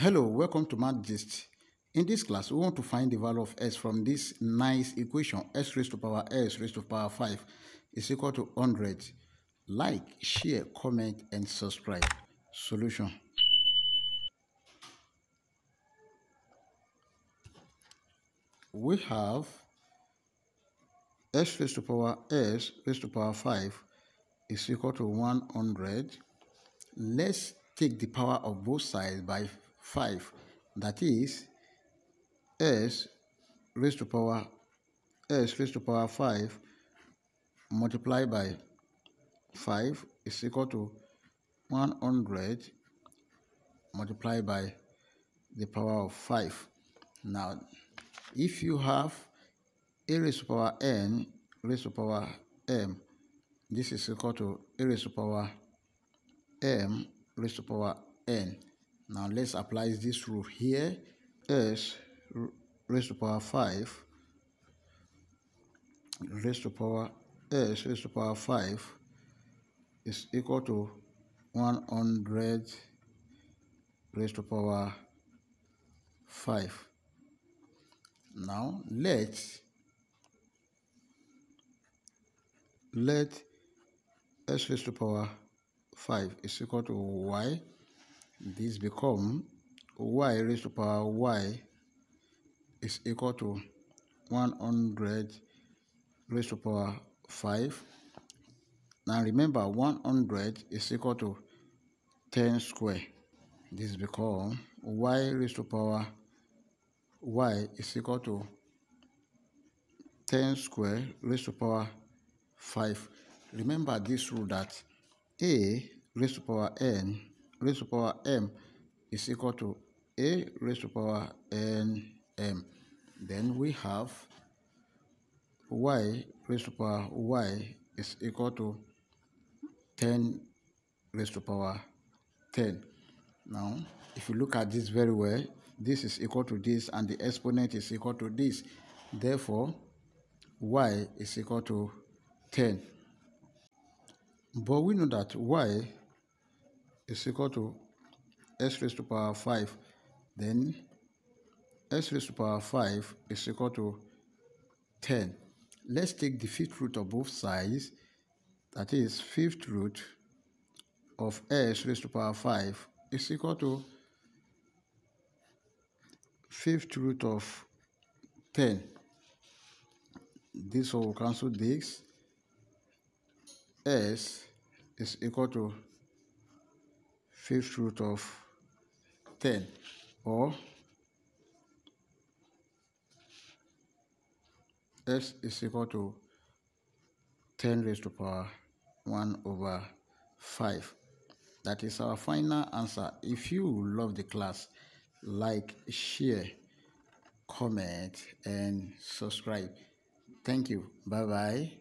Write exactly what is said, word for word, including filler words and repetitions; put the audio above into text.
Hello, welcome to Math Gist. In this class, we want to find the value of x from this nice equation. X raised to power x raised to power five is equal to one hundred. Like, share, comment, and subscribe. Solution. We have x raised to power x raised to power five is equal to one hundred. Let's take the power of both sides by five, that is s raised to power s raised to power five multiplied by five is equal to one hundred multiplied by the power of five. Now if you have a raised to power n raised to power m, this is equal to a raised to power m raised to power n. Now let's apply this rule here. S raised to power five raised to power s raised to power five is equal to one hundred raised to power five. Now let's let s raised to power five is equal to y. This become y raised to power y is equal to one hundred raised to power five. Now remember, one hundred is equal to ten square. This become y raised to power y is equal to ten square raised to power five. Remember this rule that a raised to power n raised to power m is equal to a raised to power n m. Then we have y raised to power y is equal to ten raised to power ten. Now if you look at this very well, this is equal to this and the exponent is equal to this. Therefore y is equal to ten. But we know that y is equal to s raised to power five. Then s raised to power five is equal to ten. Let's take the fifth root of both sides, that is fifth root of s raised to power five is equal to fifth root of ten. This will cancel this. S is equal to fifth root of ten, or s is equal to ten raised to power one over five. That is our final answer. If you love the class, like, share, comment, and subscribe. Thank you. Bye bye.